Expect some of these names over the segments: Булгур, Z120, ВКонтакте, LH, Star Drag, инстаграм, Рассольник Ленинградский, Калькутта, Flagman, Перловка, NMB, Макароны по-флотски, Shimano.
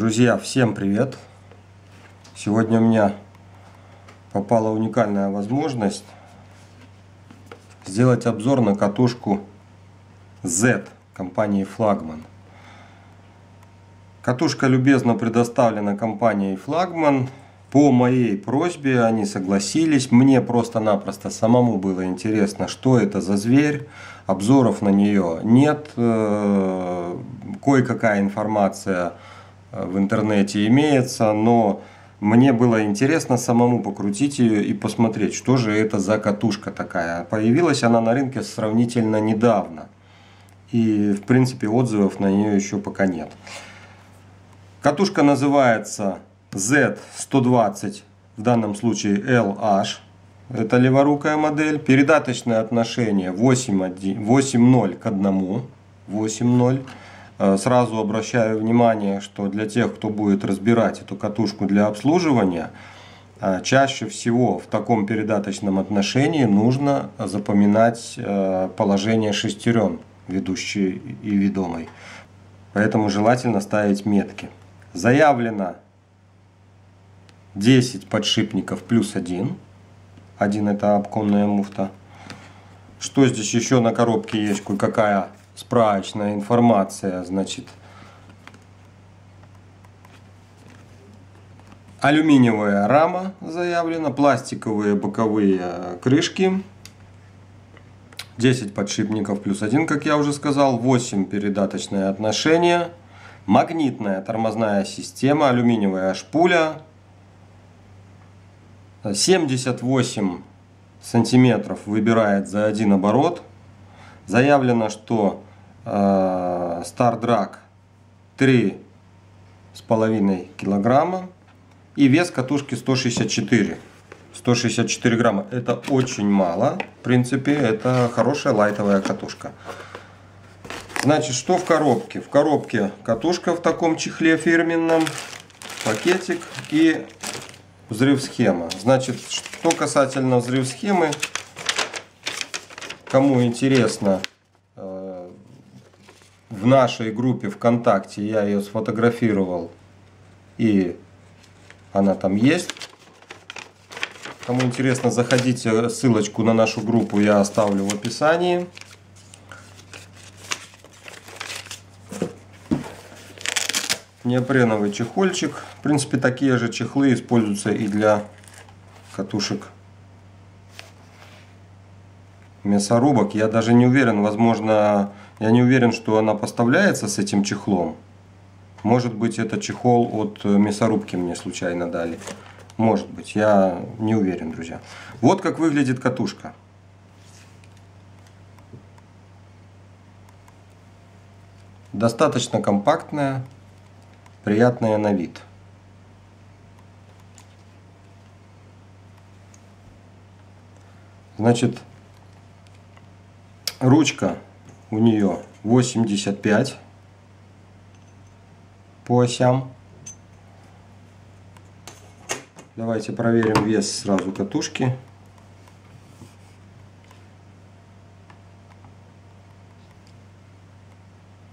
Друзья, всем привет! Сегодня у меня попала уникальная возможность сделать обзор на катушку Z компании Flagman. Катушка любезно предоставлена компанией Flagman. По моей просьбе они согласились. Мне просто-напросто самому было интересно, что это за зверь. Обзоров на нее нет. Кое-какая информация в интернете имеется, но мне было интересно самому покрутить ее и посмотреть, что же это за катушка такая. Появилась она на рынке сравнительно недавно. И, в принципе, отзывов на нее еще пока нет. Катушка называется Z120, в данном случае LH, это леворукая модель. Передаточное отношение 8.0 к 1, 8.0. Сразу обращаю внимание, что для тех, кто будет разбирать эту катушку для обслуживания, чаще всего в таком передаточном отношении нужно запоминать положение шестерен, ведущей и ведомой. Поэтому желательно ставить метки. Заявлено 10 подшипников плюс 1. 1 это обконная муфта. Что здесь еще на коробке есть? Кое-какая справочная информация. Значит, алюминиевая рама заявлена, пластиковые боковые крышки. 10 подшипников плюс 1, как я уже сказал. 8 передаточные отношения. Магнитная тормозная система, алюминиевая шпуля. 78 сантиметров выбирает за один оборот. Заявлено, что Star Drag 3,5 килограмма и вес катушки 164 грамма. Это очень мало, в принципе, это хорошая лайтовая катушка. Значит, что в коробке? В коробке катушка в таком чехле фирменном, пакетик и взрыв-схема. Значит, что касательно взрыв-схемы, кому интересно, в нашей группе ВКонтакте я ее сфотографировал, и она там есть. Кому интересно, заходите, ссылочку на нашу группу я оставлю в описании. Неопреновый чехольчик. В принципе, такие же чехлы используются и для катушек мясорубок. Я даже не уверен, возможно, я не уверен, что она поставляется с этим чехлом. Может быть, это чехол от мясорубки мне случайно дали. Может быть, я не уверен, друзья. Вот как выглядит катушка. Достаточно компактная. Приятная на вид. Значит, ручка у нее 85 по осям. Давайте проверим вес сразу катушки.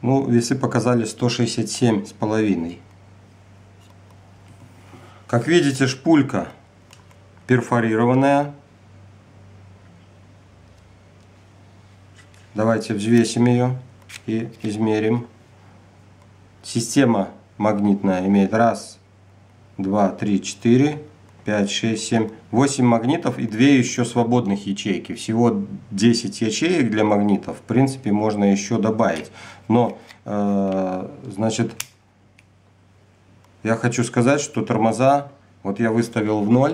Ну, весы показали 167,5. Как видите, шпулька перфорированная. Давайте взвесим ее и измерим. Система магнитная имеет 1, 2, 3, 4, 5, 6, 7, 8 магнитов и 2 еще свободных ячейки. Всего 10 ячеек для магнитов. В принципе, можно еще добавить. Но, значит, я хочу сказать, что тормоза, вот я выставил в 0,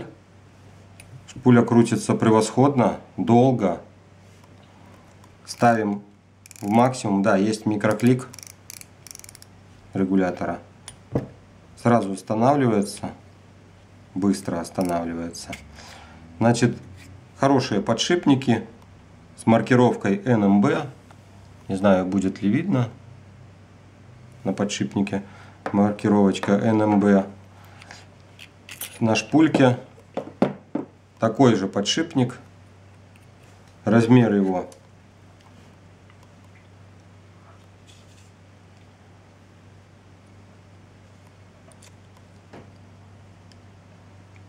шпуля крутится превосходно, долго. Ставим в максимум, да, есть микроклик регулятора. Сразу останавливается, быстро останавливается. Значит, хорошие подшипники с маркировкой NMB. Не знаю, будет ли видно на подшипнике маркировочка NMB. На шпульке такой же подшипник. Размер его 1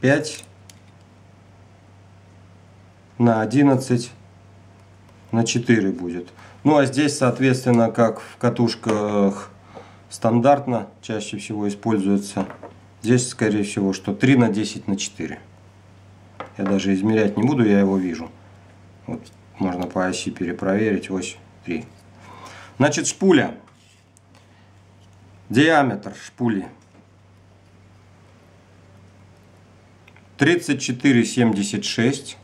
5 на 11 на 4 будет. Ну а здесь, соответственно, как в катушках стандартно чаще всего используется, здесь, скорее всего, что 3 на 10 на 4. Я даже измерять не буду, я его вижу. Вот, можно по оси перепроверить, ось 3. Значит, шпуля. Диаметр шпули 34,76.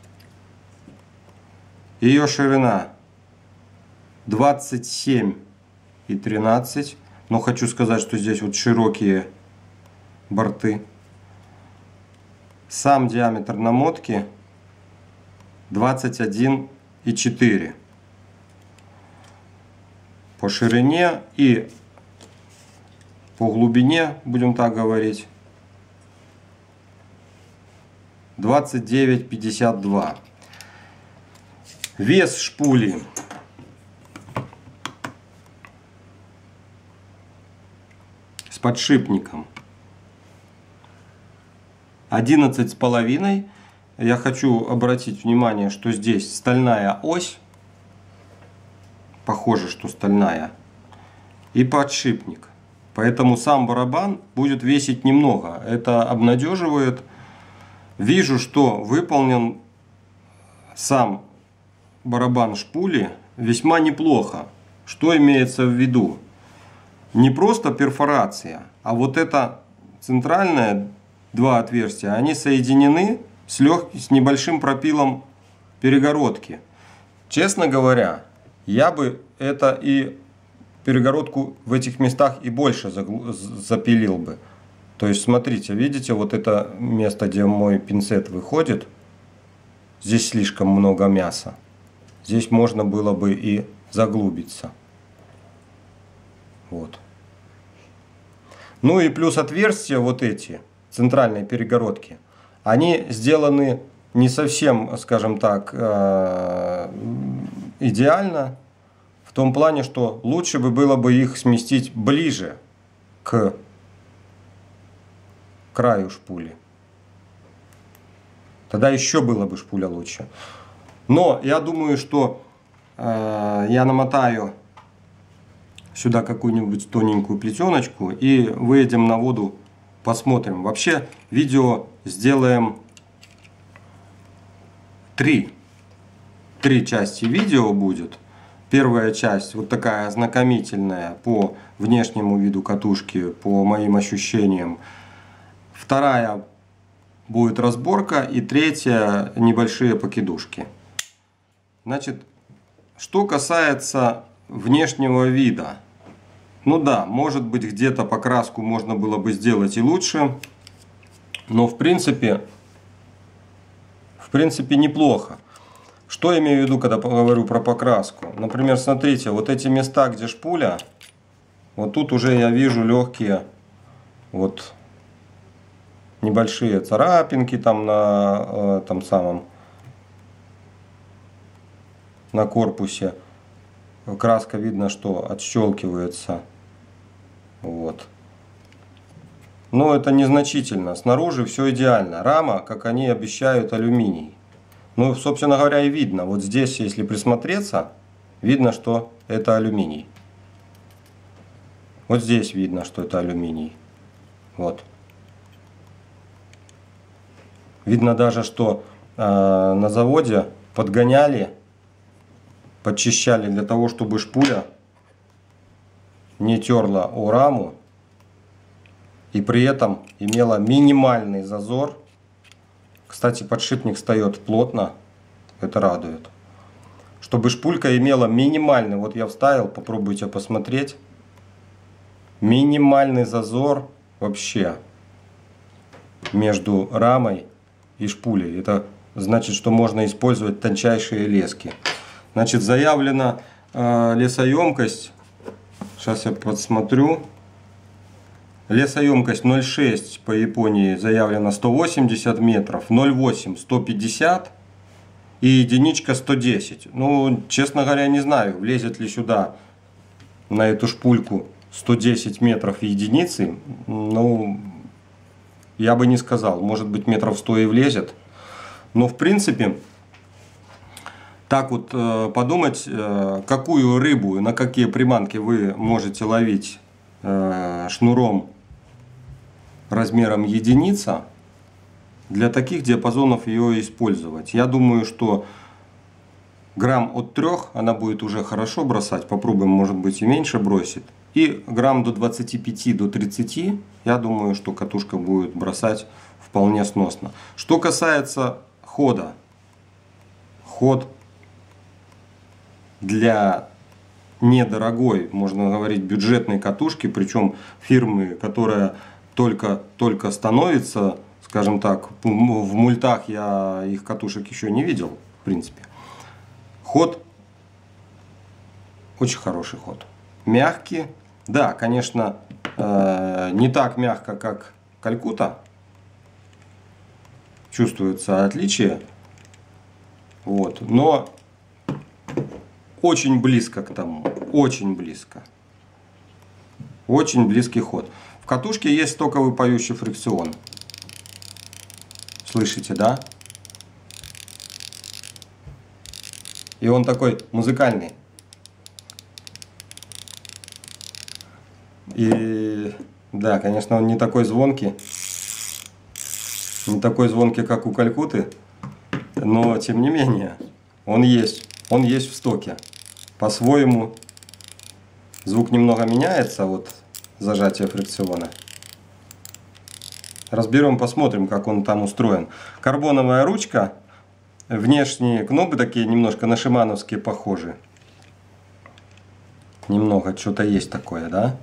Ее ширина 27,13. Но хочу сказать, что здесь вот широкие борты. Сам диаметр намотки 21,4 по ширине и по глубине, будем так говорить, 29,52. Вес шпули 11,5. Я хочу обратить внимание, что здесь стальная ось, похоже, что стальная, и подшипник, поэтому сам барабан будет весить немного. Это обнадеживает. Вижу, что выполнен сам барабан шпули весьма неплохо. Что имеется в виду? Не просто перфорация, а вот это центральное, два отверстия, они соединены с небольшим пропилом перегородки. Честно говоря, я бы это и перегородку в этих местах и больше запилил бы. То есть, смотрите, видите, вот это место, где мой пинцет выходит, здесь слишком много мяса. Здесь можно было бы и заглубиться. Вот. Ну и плюс отверстия вот эти, центральные перегородки, они сделаны не совсем, скажем так, идеально. В том плане, что лучше бы было бы их сместить ближе к краю шпули. Тогда еще было бы шпуля лучше. Но я думаю, что я намотаю сюда какую-нибудь тоненькую плетеночку и выйдем на воду, посмотрим. Вообще видео сделаем три части видео будет. Первая часть вот такая ознакомительная по внешнему виду катушки, по моим ощущениям. Вторая будет разборка и третья небольшие покидушки. Значит, что касается внешнего вида. Ну да, может быть, где-то покраску можно было бы сделать и лучше, но в принципе неплохо. Что имею в виду, когда говорю про покраску? Например, смотрите, вот эти места, где шпуля, вот тут уже я вижу легкие вот небольшие царапинки там на этом самом, на корпусе. Краска, видно, что отщелкивается. Вот. Но это незначительно. Снаружи все идеально. Рама, как они обещают, алюминий. Ну, собственно говоря, и видно. Вот здесь, если присмотреться, видно, что это алюминий. Вот здесь видно, что это алюминий. Вот. Видно даже, что на заводе подгоняли, подчищали для того, чтобы шпуля не терла о раму и при этом имела минимальный зазор. Кстати, подшипник встает плотно, это радует. Чтобы шпулька имела минимальный, вот я вставил, попробуйте посмотреть, минимальный зазор вообще между рамой и шпулей. Это значит, что можно использовать тончайшие лески. Значит, заявлена лесоемкость, сейчас я подсмотрю, лесоемкость 0,6 по Японии заявлена 180 метров, 0,8 150 и единичка 110. Ну, честно говоря, не знаю, влезет ли сюда на эту шпульку 110 метров единицы, ну, я бы не сказал. Может быть, метров 100 и влезет. Но, в принципе, так вот подумать, какую рыбу, на какие приманки вы можете ловить шнуром размером единица, для таких диапазонов ее использовать. Я думаю, что грамм от 3 она будет уже хорошо бросать. Попробуем, может быть, и меньше бросит. И грамм до 25, до 30, я думаю, что катушка будет бросать вполне сносно. Что касается хода. Ход для недорогой, можно говорить, бюджетной катушки, причем фирмы, которая только становится, скажем так, в мультах я их катушек еще не видел, в принципе. Ход, очень хороший ход. Мягкий, да, конечно, не так мягко, как Калькутта. Чувствуется отличие. Вот, но очень близко к тому, очень близко. Очень близкий ход. В катушке есть стоковый поющий фрикцион. Слышите, да? И он такой музыкальный. И да, конечно, он не такой звонкий. Не такой звонкий, как у Калькутты. Но, тем не менее, он есть. Он есть в стоке. По-своему звук немного меняется от зажатия фрикциона. Разберем, посмотрим, как он там устроен. Карбоновая ручка. Внешние кнопки такие немножко на шимановские похожи. Немного, что-то есть такое, да?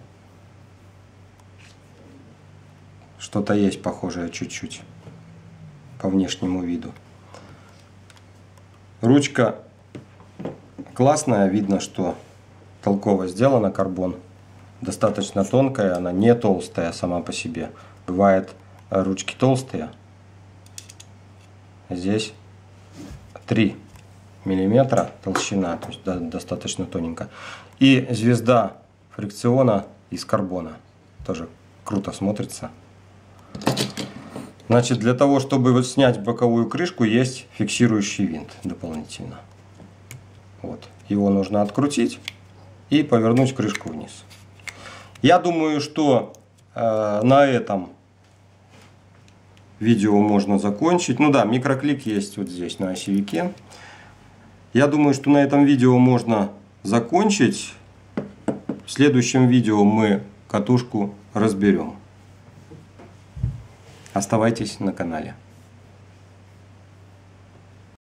Что-то есть похожее чуть-чуть по внешнему виду. Ручка классная, видно, что толково сделана, карбон. Достаточно тонкая, она не толстая сама по себе. Бывает ручки толстые. Здесь 3 миллиметра толщина, то есть достаточно тоненько. И звезда фрикциона из карбона. Тоже круто смотрится. Значит, для того, чтобы вот снять боковую крышку, есть фиксирующий винт дополнительно. Вот. Его нужно открутить и повернуть крышку вниз. Я думаю, что на этом видео можно закончить. Ну да, микроклик есть вот здесь на осевике. Я думаю, что на этом видео можно закончить. В следующем видео мы катушку разберем. Оставайтесь на канале.